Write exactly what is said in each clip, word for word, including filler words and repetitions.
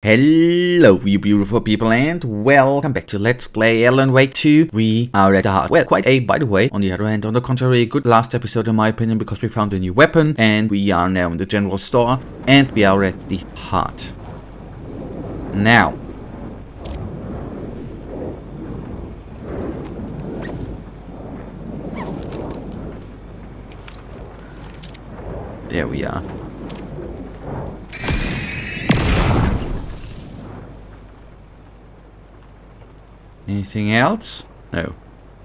Hello you beautiful people and welcome back to Let's Play Alan Wake two. We are at the heart. Well, quite a, by the way, on the other hand, on the contrary, good last episode in my opinion, because we found a new weapon and we are now in the general store and we are at the heart. Now. There we are. Anything else? No.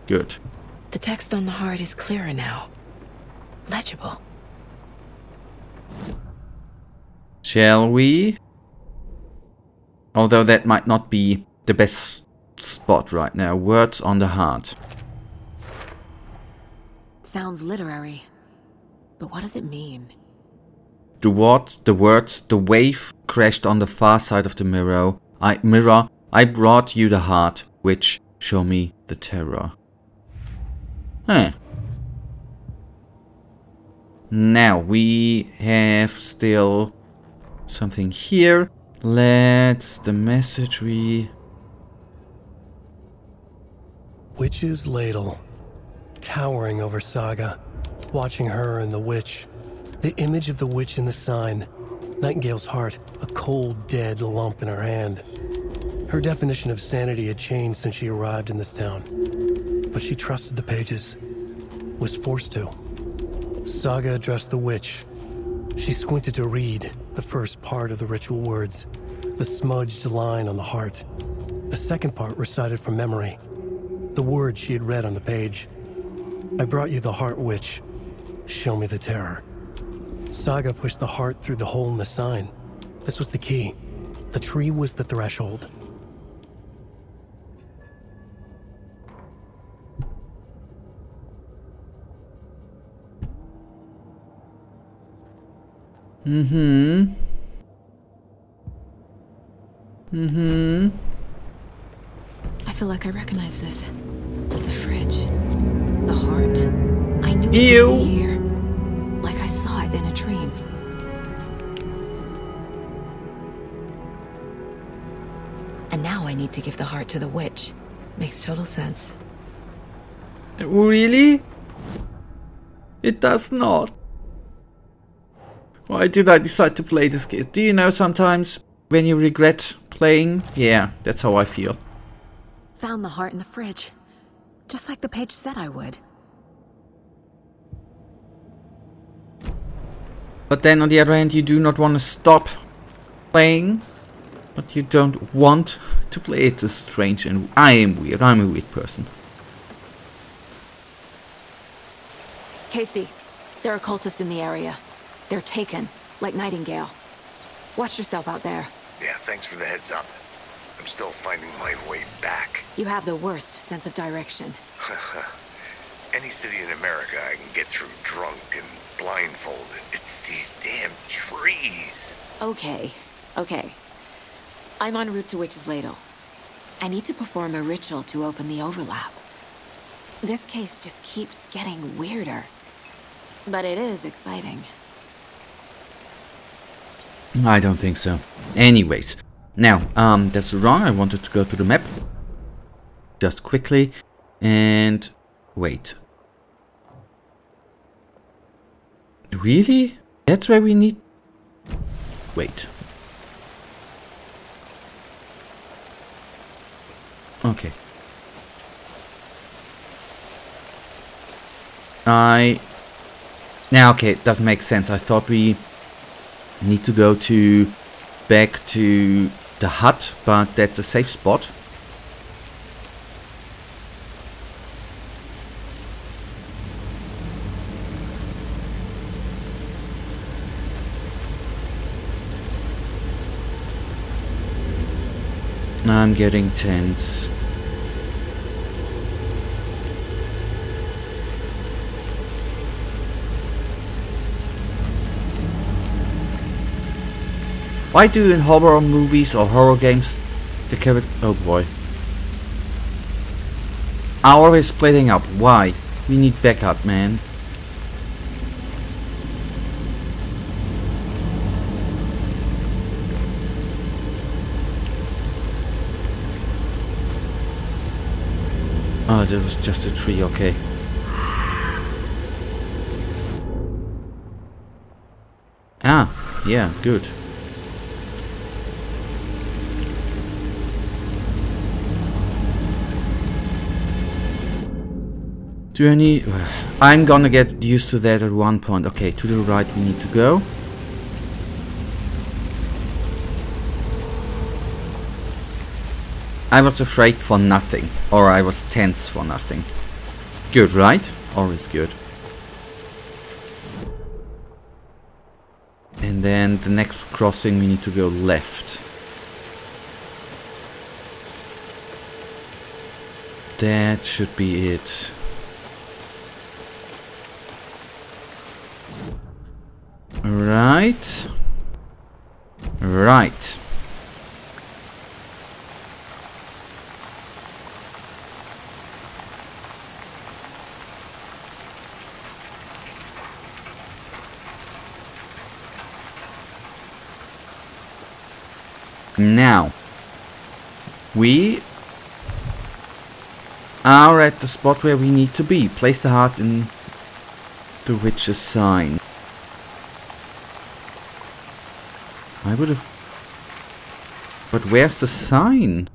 Good. The text on the heart is clearer now. Legible. Shall we? Although that might not be the best spot right now. Words on the heart. Sounds literary. But what does it mean? The word, the words, the wave crashed on the far side of the mirror. I, mirror, I brought you the heart. Which show me the terror. Huh. Now we have still something here. Let's the message we... Witch's Ladle, towering over Saga, watching her and the witch. The image of the witch in the sign, Nightingale's heart, a cold dead lump in her hand. Her definition of sanity had changed since she arrived in this town, but she trusted the pages, was forced to. Saga addressed the witch. She squinted to read the first part of the ritual words, the smudged line on the heart. The second part recited from memory, the words she had read on the page. I brought you the heart, witch. Show me the terror. Saga pushed the heart through the hole in the sign. This was the key. The tree was the threshold. Mm-hmm. Mm-hmm. I feel like I recognize this. The fridge. The heart. I knew it would be here. Like I saw it in a dream. And now I need to give the heart to the witch. Makes total sense. Really? It does not. Why did I decide to play this game? Do you know sometimes when you regret playing? Yeah, that's how I feel. Found the heart in the fridge. Just like the page said I would. But then on the other hand, you do not want to stop playing. But you don't want to play. It is strange and I am weird. I'm a weird person. Casey, there are cultists in the area. They're taken, like Nightingale. Watch yourself out there. Yeah, thanks for the heads up. I'm still finding my way back. You have the worst sense of direction. Any city in America I can get through drunk and blindfolded. It's these damn trees. Okay, okay. I'm en route to Witch's Ladle. I need to perform a ritual to open the overlap. This case just keeps getting weirder. But it is exciting. I don't think so. Anyways, now, um, that's wrong. I wanted to go to the map. Just quickly. And... wait. Really? That's where we need... wait. Okay. I... now, okay, it doesn't make sense. I thought we... need to go to back to the hut, but that's a safe spot. I'm getting tense. Why do in horror movies or horror games the character... oh boy. Hour is splitting up. Why? We need backup, man. Oh, there was just a tree, okay. Ah, yeah, good. Do I need... I'm gonna get used to that at one point. Okay, to the right we need to go. I was afraid for nothing, or I was tense for nothing. Good, right? Always good. And then the next crossing we need to go left. That should be it. Right. Right. Now, we are at the spot where we need to be. Place the heart in the witch's sign. I would have... But where's the sign?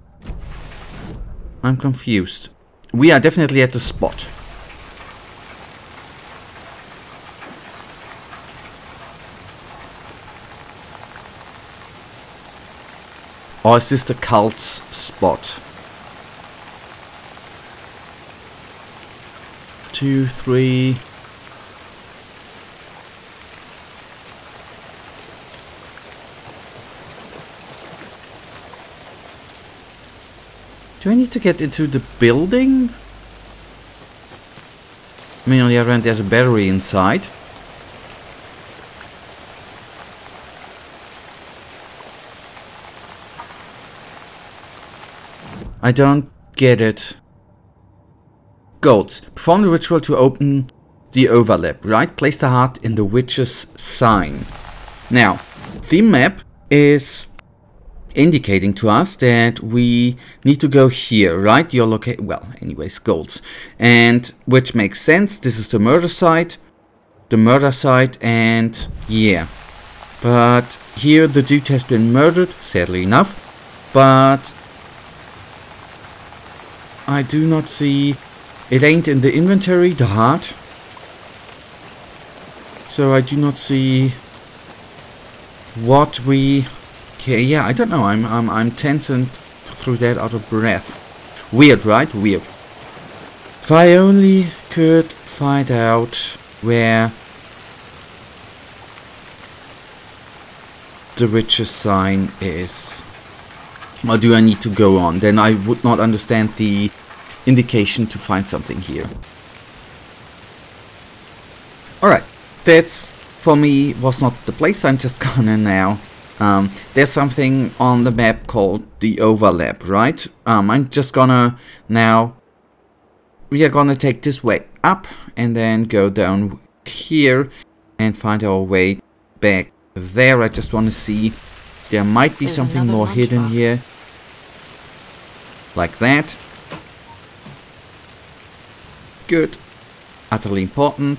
I'm confused. We are definitely at the spot. Or is this the cult's spot? Two, three... Do I need to get into the building? I mean, on the other end, there's a battery inside. I don't get it. Goats. Perform the ritual to open the overlap, right? Place the heart in the witch's sign. Now, the map is indicating to us that we need to go here, right? Your location. Well, anyways, goats. And which makes sense. This is the murder site. The murder site, and yeah. But here the dude has been murdered, sadly enough. But I do not see... It ain't in the inventory, the heart. So I do not see what we... Okay, yeah, I don't know. I'm I'm I'm tense and through that out of breath. Weird, right? Weird. If I only could find out where the witch's sign is. Or do I need to go on? Then I would not understand the indication to find something here. Alright, that's for me was not the place. I'm just gonna now. Um, there's something on the map called the overlap, right? Um, I'm just gonna now... We are gonna take this way up and then go down here and find our way back there. I just wanna see... There might be There's something more hidden box. Here. Like that. Good. Utterly important.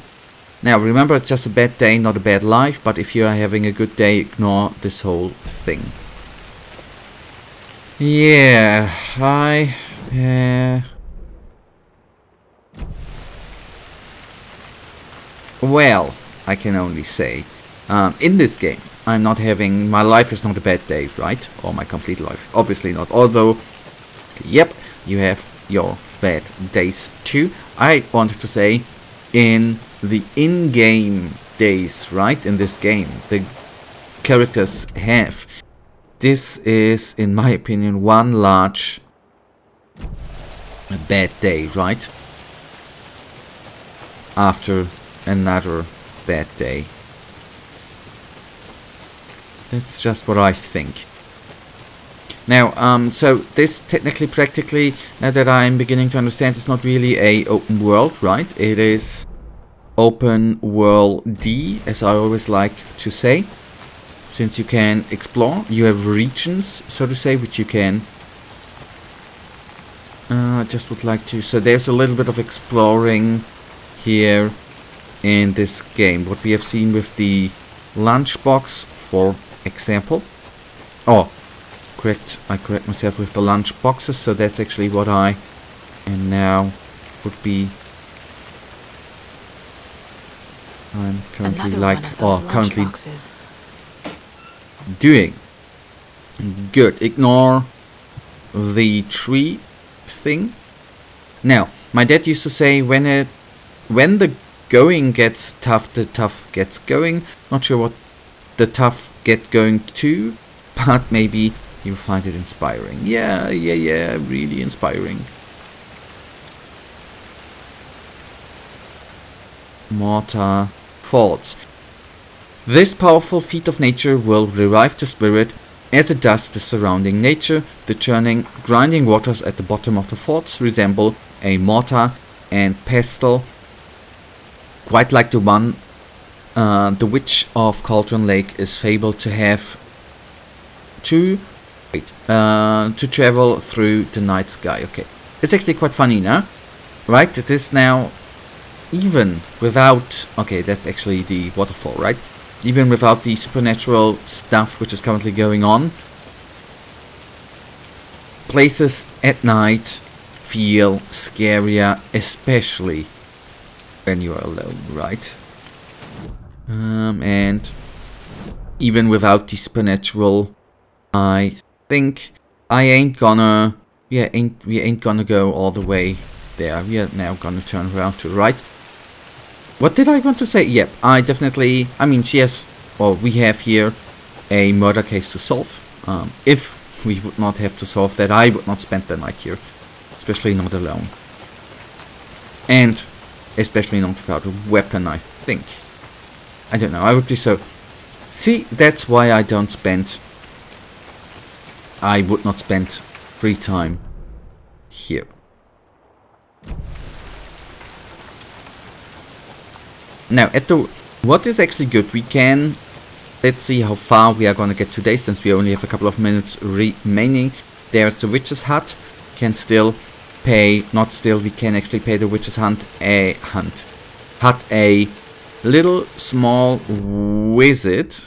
Now remember, it's just a bad day, not a bad life. But if you are having a good day, ignore this whole thing. Yeah, I... Uh, well, I can only say. Um, in this game. I'm not having, my life is not a bad day, right? Or my complete life. Obviously not. Although, yep, you have your bad days too. I wanted to say in the in-game days, right? In this game, the characters have. This is, in my opinion, one large bad day, right? After another bad day. That's just what I think. Now, um, so this technically, practically, now that I'm beginning to understand, it's not really a open world, right? It is open world D, as I always like to say. Since you can explore, you have regions, so to say, which you can Uh, I just would like to... So there's a little bit of exploring here in this game. What we have seen with the lunchbox, for example. Oh, correct. I correct myself with the lunch boxes. So that's actually what I am now would be... I'm currently Another like... Oh, currently... Boxes. Doing. Good. Ignore the tree thing. Now, my dad used to say when it... When the going gets tough, the tough gets going. Not sure what the tough get going to, but maybe you'll find it inspiring. Yeah, yeah, yeah, really inspiring. Mortar Falls. This powerful feat of nature will revive the spirit as it does the surrounding nature. The churning, grinding waters at the bottom of the falls resemble a mortar and pestle, quite like the one uh, the witch of Cauldron Lake is fabled to have to wait, uh, to travel through the night sky. Okay, it's actually quite funny now, right? It is now, even without, okay, that's actually the waterfall, right? Even without the supernatural stuff which is currently going on, places at night feel scarier, especially when you are alone, right? Um, and even without the supernatural, I think I ain't gonna, yeah, ain't we ain't gonna go all the way there. We are now gonna turn around to the right. What did I want to say? Yep, I definitely, I mean, she has, or we have here a murder case to solve. Um, if we would not have to solve that, I would not spend the night here. Especially not alone. And especially not without a weapon, I think. I don't know, I would be so... See, that's why I don't spend... I would not spend free time here. Now, at the what is actually good, we can, let's see how far we are going to get today, since we only have a couple of minutes remaining. There's the witch's hut. Can still pay, not still, we can actually pay the witch's hunt a hunt hut a little small visit.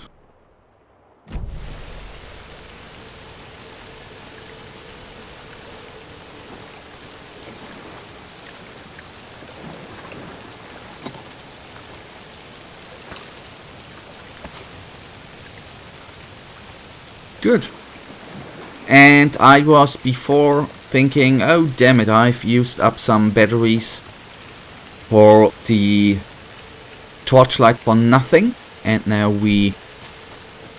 Good. And I was before thinking, oh damn it, I've used up some batteries for the torchlight for nothing, and now we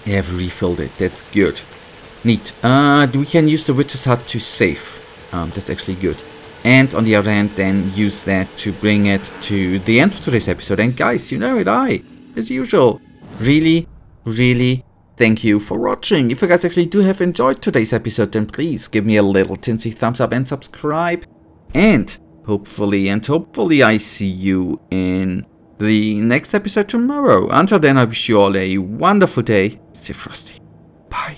have refilled it. That's good. Neat. Uh, we can use the witch's hut to save. Um, that's actually good. And on the other hand, then use that to bring it to the end of today's episode. And guys, you know it, I, as usual, really, really thank you for watching. If you guys actually do have enjoyed today's episode, then please give me a little tinsy thumbs up and subscribe. And hopefully, and hopefully I see you in the next episode tomorrow. Until then, I wish you all a wonderful day. Stay frosty. Bye.